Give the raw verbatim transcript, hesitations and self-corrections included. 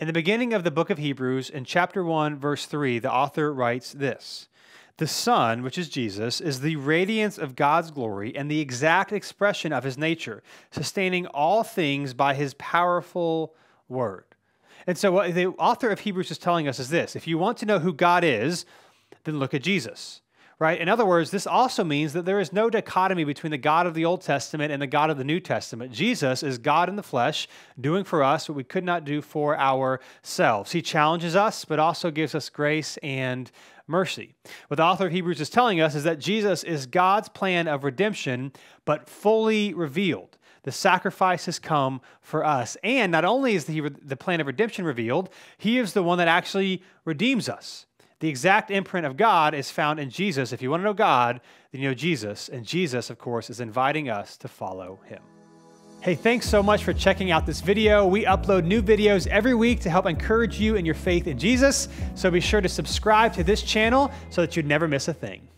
In the beginning of the book of Hebrews, in chapter one, verse three, the author writes this: "The Son, which is Jesus, is the radiance of God's glory and the exact expression of his nature, sustaining all things by his powerful word." And so what the author of Hebrews is telling us is this: if you want to know who God is, then look at Jesus, right? In other words, this also means that there is no dichotomy between the God of the Old Testament and the God of the New Testament. Jesus is God in the flesh, doing for us what we could not do for ourselves. He challenges us, but also gives us grace and mercy. What the author of Hebrews is telling us is that Jesus is God's plan of redemption, but fully revealed. The sacrifice has come for us. And not only is the, the plan of redemption revealed, he is the one that actually redeems us. The exact imprint of God is found in Jesus. If you want to know God, then you know Jesus. And Jesus, of course, is inviting us to follow him. Hey, thanks so much for checking out this video. We upload new videos every week to help encourage you in your faith in Jesus. So be sure to subscribe to this channel so that you never miss a thing.